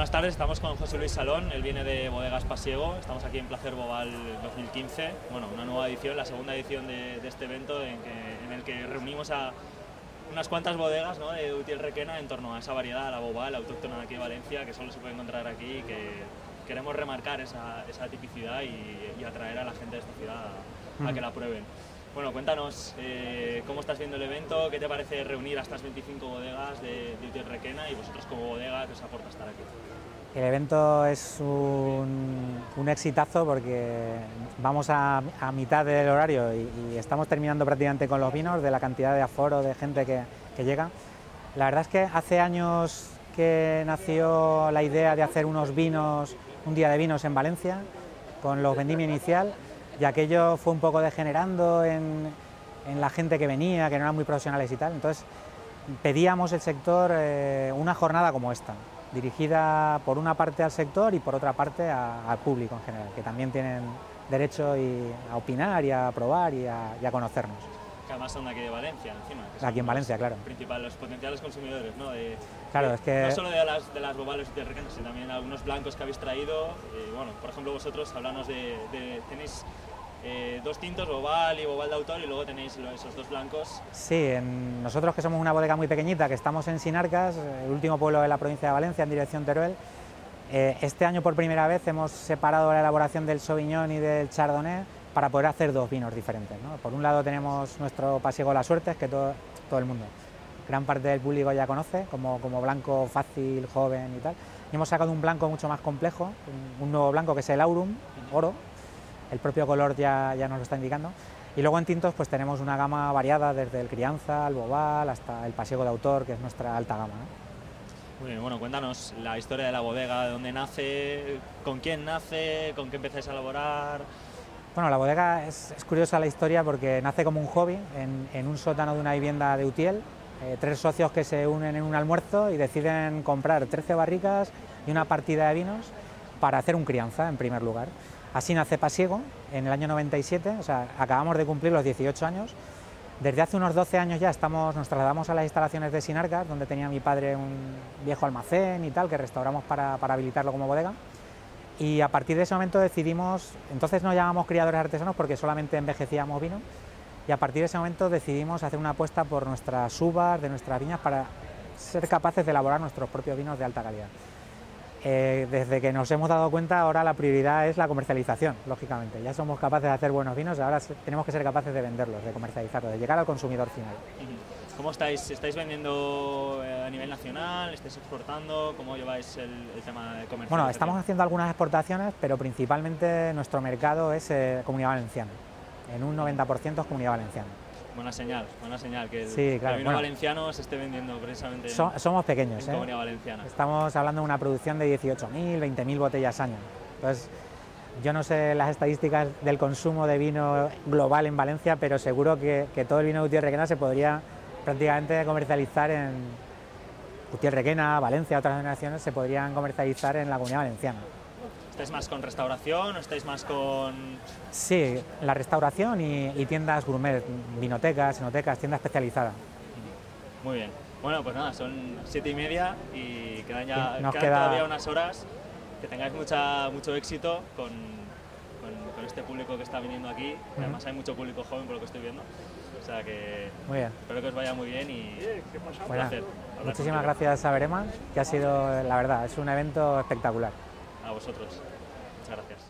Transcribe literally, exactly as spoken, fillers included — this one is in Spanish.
Buenas tardes, estamos con José Luis Salón, él viene de Bodegas Pasiego, estamos aquí en Placer Bobal dos mil quince, bueno, una nueva edición, la segunda edición de, de este evento en, que, en el que reunimos a unas cuantas bodegas, ¿no?, de Utiel-Requena en torno a esa variedad, a la bobal, autóctona de aquí de Valencia, que solo se puede encontrar aquí y que queremos remarcar esa, esa tipicidad y, y atraer a la gente de esta ciudad a, a que la prueben. Bueno, cuéntanos eh, cómo estás viendo el evento, qué te parece reunir a estas veinticinco bodegas de, de Utiel-Requena y vosotros como bodega, ¿qué os aporta estar aquí? El evento es un, un exitazo porque vamos a, a mitad del horario y, y estamos terminando prácticamente con los vinos de la cantidad de aforo de gente que, que llega. La verdad es que hace años que nació la idea de hacer unos vinos, un día de vinos en Valencia con los vendimia inicial. Y aquello fue un poco degenerando en, en la gente que venía, que no eran muy profesionales y tal. Entonces pedíamos el sector eh, una jornada como esta, dirigida por una parte al sector y por otra parte a, al público en general, que también tienen derecho y, a opinar y a probar y a, y a conocernos. Que además son de aquí de Valencia, encima. Que son aquí en Valencia, claro. Principal, los potenciales consumidores, ¿no? De, claro, de, es que... No solo de las, de las bobales y de Requena, sino también algunos blancos que habéis traído. Y, bueno, por ejemplo, vosotros, hablanos de... de tenéis Eh, dos tintos, bobal y bobal de autor, y luego tenéis esos dos blancos. Sí, en, nosotros que somos una bodega muy pequeñita, que estamos en Sinarcas, el último pueblo de la provincia de Valencia, en dirección Teruel, eh, este año por primera vez hemos separado la elaboración del Sauvignon y del Chardonnay para poder hacer dos vinos diferentes, ¿no? Por un lado tenemos nuestro Pasiego La Suerte, que todo, todo el mundo, gran parte del público ya conoce, como, como blanco fácil, joven y tal, y hemos sacado un blanco mucho más complejo, un, un nuevo blanco que es el Aurum, oro. El propio color ya, ya nos lo está indicando. Y luego en tintos pues tenemos una gama variada, desde el crianza, el bobal, hasta el pasiego de autor, que es nuestra alta gama, ¿no? Muy bien, bueno, cuéntanos la historia de la bodega, de dónde nace, con quién nace, con qué empezáis a elaborar. Bueno, la bodega es, es curiosa la historia porque nace como un hobby en, en un sótano de una vivienda de Utiel, eh, tres socios que se unen en un almuerzo y deciden comprar trece barricas y una partida de vinos para hacer un crianza en primer lugar. Así nace Pasiego en el año noventa y siete, o sea, acabamos de cumplir los dieciocho años. Desde hace unos doce años ya estamos, nos trasladamos a las instalaciones de Sinarcas, donde tenía mi padre un viejo almacén y tal, que restauramos para, para habilitarlo como bodega. Y a partir de ese momento decidimos, entonces no llamamos criadores artesanos porque solamente envejecíamos vino, y a partir de ese momento decidimos hacer una apuesta por nuestras uvas, de nuestras viñas, para ser capaces de elaborar nuestros propios vinos de alta calidad. Eh, desde que nos hemos dado cuenta, ahora la prioridad es la comercialización, lógicamente. Ya somos capaces de hacer buenos vinos, ahora tenemos que ser capaces de venderlos, de comercializarlos, de llegar al consumidor final. ¿Cómo estáis? ¿Estáis vendiendo a nivel nacional? ¿Estáis exportando? ¿Cómo lleváis el, el tema de comercialización? Bueno, estamos haciendo algunas exportaciones, pero principalmente nuestro mercado es eh, Comunidad Valenciana. En un noventa por ciento es Comunidad Valenciana. Buena señal, buena señal, que el, sí, claro, el vino bueno, valenciano se esté vendiendo precisamente so, Somos pequeños, en eh. Comunidad Valenciana. Estamos hablando de una producción de dieciocho mil, veinte mil botellas año. Entonces, yo no sé las estadísticas del consumo de vino global en Valencia, pero seguro que, que todo el vino de Utiel-Requena se podría prácticamente comercializar en Utiel-Requena, Valencia, otras denominaciones se podrían comercializar en la Comunidad Valenciana. ¿Estáis más con restauración o estáis más con...? Sí, la restauración y, y tiendas gourmet, vinotecas, enotecas, tienda especializada. Muy bien. Bueno, pues nada, son siete y media y quedan ya quedan queda... todavía unas horas. Que tengáis mucha, mucho éxito con, con, con este público que está viniendo aquí. Uh-huh. Además hay mucho público joven por lo que estoy viendo. O sea que muy bien. Espero que os vaya muy bien y un placer. Muchísimas gracias a Verema, que ha sido, la verdad, es un evento espectacular. A vosotros. Muchas gracias.